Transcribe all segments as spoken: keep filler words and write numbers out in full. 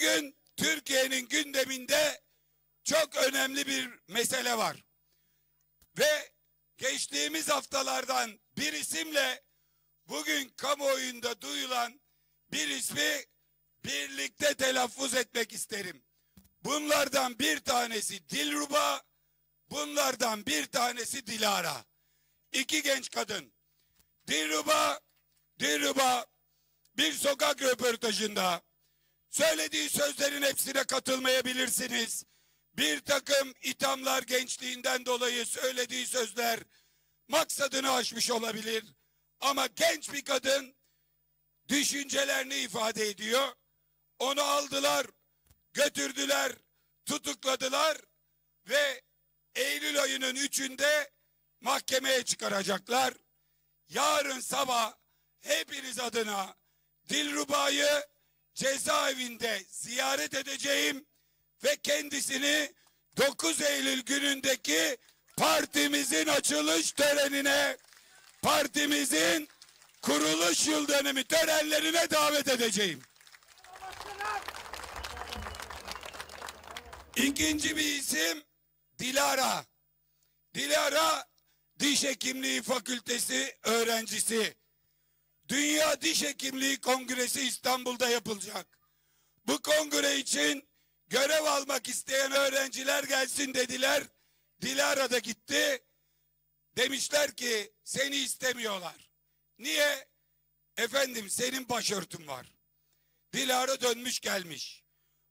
Bugün Türkiye'nin gündeminde çok önemli bir mesele var. Ve geçtiğimiz haftalardan bir isimle bugün kamuoyunda duyulan bir ismi birlikte telaffuz etmek isterim. Bunlardan bir tanesi Dilruba, bunlardan bir tanesi Dilara. İki genç kadın. Dilruba, Dilruba bir sokak röportajında söylediği sözlerin hepsine katılmayabilirsiniz. Bir takım ithamlar gençliğinden dolayı söylediği sözler maksadını aşmış olabilir. Ama genç bir kadın düşüncelerini ifade ediyor. Onu aldılar, götürdüler, tutukladılar ve Eylül ayının üçünde mahkemeye çıkaracaklar. Yarın sabah hepiniz adına Dilruba'yı cezaevinde ziyaret edeceğim ve kendisini dokuz Eylül günündeki partimizin açılış törenine, partimizin kuruluş yıl dönümü törenlerine davet edeceğim. İkinci bir isim Dilara. Dilara Diş Hekimliği Fakültesi öğrencisi. Dünya Diş Hekimliği Kongresi İstanbul'da yapılacak. Bu kongre için görev almak isteyen öğrenciler gelsin dediler. Dilara da gitti. Demişler ki seni istemiyorlar. Niye? Efendim senin başörtün var. Dilara dönmüş gelmiş.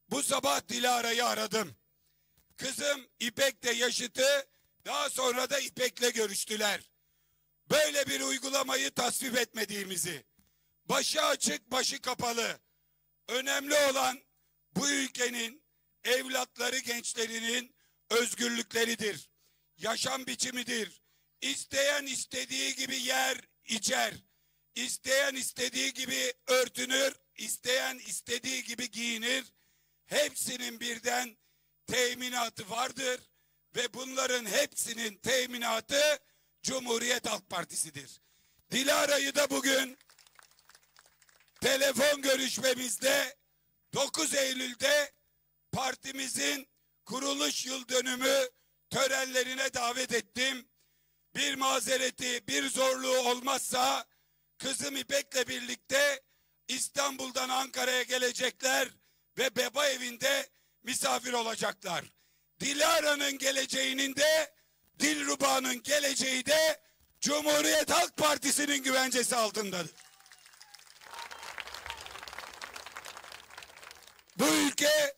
Bu sabah Dilara'yı aradım. Kızım İpek de yaşıtı. Daha sonra da İpek'le görüştüler. Böyle bir uygulamayı tasvip etmediğimizi, başı açık başı kapalı, önemli olan bu ülkenin evlatları, gençlerinin özgürlükleridir, yaşam biçimidir. İsteyen istediği gibi yer, içer, isteyen istediği gibi örtünür, isteyen istediği gibi giyinir. Hepsinin birden teminatı vardır ve bunların hepsinin teminatı Cumhuriyet Halk Partisi'dir. Dilara'yı da bugün telefon görüşmemizde dokuz Eylül'de partimizin kuruluş yıl dönümü törenlerine davet ettim. Bir mazereti, bir zorluğu olmazsa kızım İpek'le birlikte İstanbul'dan Ankara'ya gelecekler ve Beba Evi'nde misafir olacaklar. Dilara'nın geleceğinin de Dilruba'nın geleceği de Cumhuriyet Halk Partisi'nin güvencesi altındadır. Bu ülke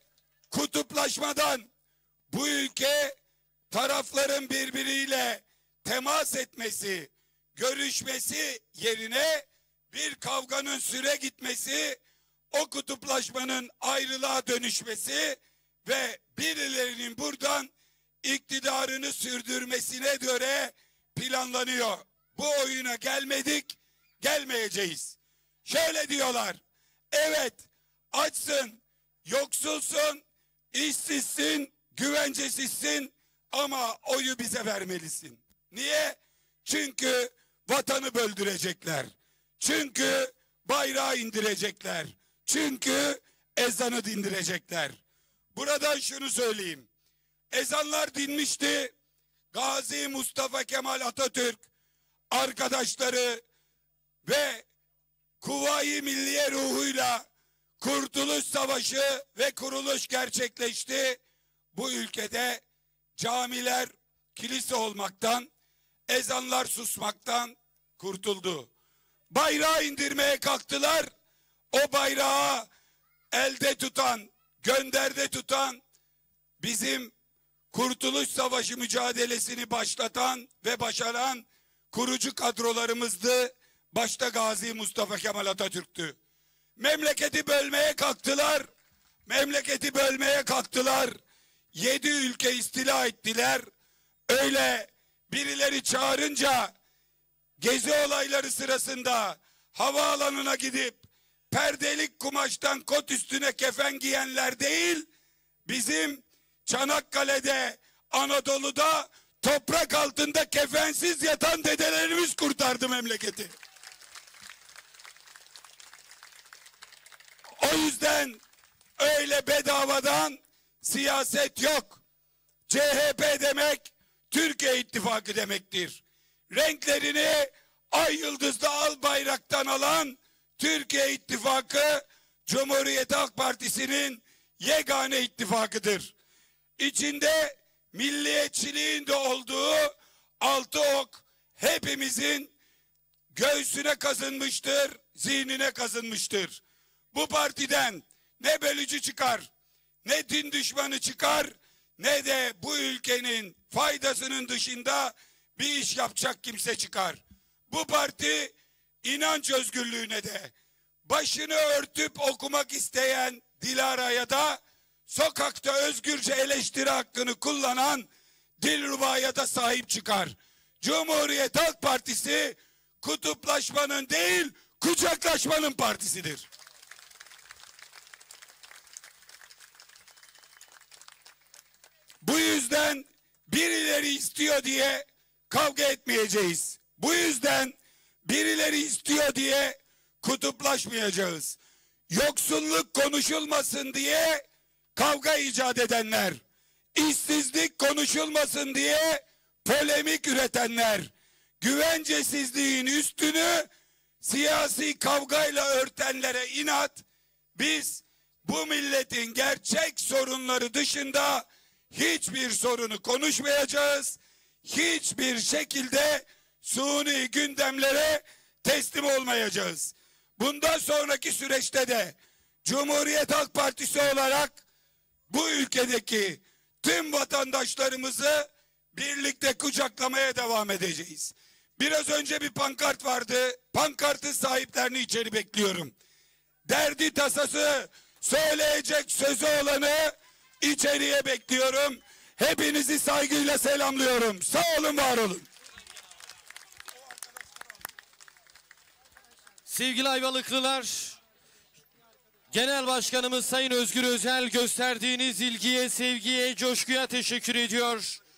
kutuplaşmadan, bu ülke tarafların birbiriyle temas etmesi, görüşmesi yerine bir kavganın süre gitmesi, o kutuplaşmanın ayrılığa dönüşmesi ve birilerinin buradan iktidarını sürdürmesine göre planlanıyor. Bu oyuna gelmedik, gelmeyeceğiz. Şöyle diyorlar, evet açsın, yoksulsun, işsizsin, güvencesizsin ama oyu bize vermelisin. Niye? Çünkü vatanı böldürecekler. Çünkü bayrağı indirecekler. Çünkü ezanı dindirecekler. Buradan şunu söyleyeyim. Ezanlar dinmişti. Gazi Mustafa Kemal Atatürk arkadaşları ve Kuvayi Milliye ruhuyla Kurtuluş Savaşı ve kuruluş gerçekleşti. Bu ülkede camiler kilise olmaktan, ezanlar susmaktan kurtuldu. Bayrağı indirmeye kalktılar. O bayrağı elde tutan, gönderde tutan bizim Kurtuluş Savaşı mücadelesini başlatan ve başaran kurucu kadrolarımızdı. Başta Gazi Mustafa Kemal Atatürk'tü. Memleketi bölmeye kalktılar. Memleketi bölmeye kalktılar. Yedi ülke istila ettiler. Öyle birileri çağırınca gezi olayları sırasında havaalanına gidip perdelik kumaştan kot üstüne kefen giyenler değil, bizim Çanakkale'de, Anadolu'da toprak altında kefensiz yatan dedelerimiz kurtardı memleketi. O yüzden Öyle bedavadan siyaset yok. C H P demek Türkiye İttifakı demektir. Renklerini ay yıldızlı al bayraktan alan Türkiye İttifakı Cumhuriyet Halk Partisi'nin yegane ittifakıdır. İçinde milliyetçiliğin de olduğu altı ok hepimizin göğsüne kazınmıştır, zihnine kazınmıştır. Bu partiden ne bölücü çıkar, ne din düşmanı çıkar, ne de bu ülkenin faydasının dışında bir iş yapacak kimse çıkar. Bu parti inanç özgürlüğüne de, başını örtüp okumak isteyen Dilara'ya da, sokakta özgürce eleştiri hakkını kullanan Dilruba'ya da sahip çıkar. Cumhuriyet Halk Partisi kutuplaşmanın değil, kucaklaşmanın partisidir. Bu yüzden birileri istiyor diye kavga etmeyeceğiz. Bu yüzden birileri istiyor diye kutuplaşmayacağız. Yoksulluk konuşulmasın diye kavga icat edenler, işsizlik konuşulmasın diye polemik üretenler, güvencesizliğin üstünü siyasi kavgayla örtenlere inat, biz bu milletin gerçek sorunları dışında hiçbir sorunu konuşmayacağız, hiçbir şekilde suni gündemlere teslim olmayacağız. Bundan sonraki süreçte de Cumhuriyet Halk Partisi olarak bu ülkedeki tüm vatandaşlarımızı birlikte kucaklamaya devam edeceğiz. Biraz önce bir pankart vardı. Pankartın sahiplerini içeri bekliyorum. Derdi tasası, söyleyecek sözü olanı içeriye bekliyorum. Hepinizi saygıyla selamlıyorum. Sağ olun, var olun. Sevgili Ayvalıklılar, Genel Başkanımız Sayın Özgür Özel gösterdiğiniz ilgiye, sevgiye, coşkuya teşekkür ediyor.